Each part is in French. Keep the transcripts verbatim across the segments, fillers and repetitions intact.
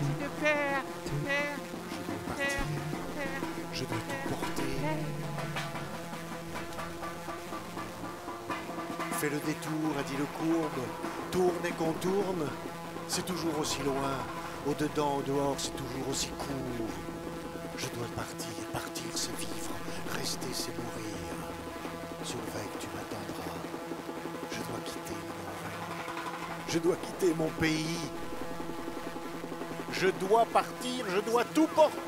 de terre, terre, terre, terre, terre. Je dois tout porter. Fais le détour, a dit le courbe. Tourne et contourne. C'est toujours aussi loin. Au-dedans, au-dehors, c'est toujours aussi court. Je dois partir. Partir, c'est vivre. Rester, c'est mourir. Surveille, tu m'attendras. Je dois quitter mon rêve. Je dois quitter mon pays. Je dois partir, je dois tout porter.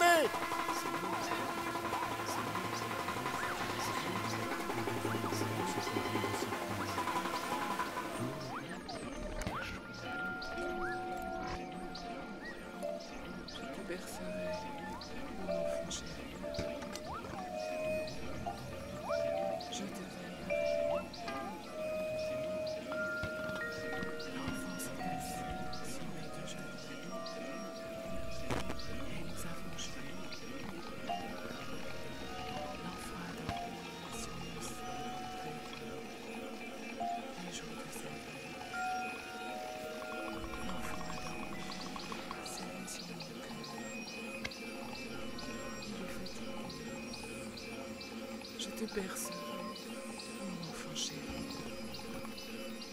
Je te berce, mon enfant chéri.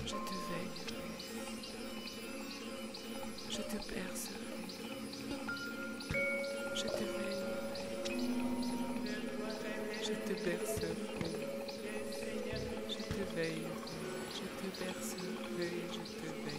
Je te veille. Je te berce. Je te veille. Je te berce. Je te veille. Je te berce. Je te veille.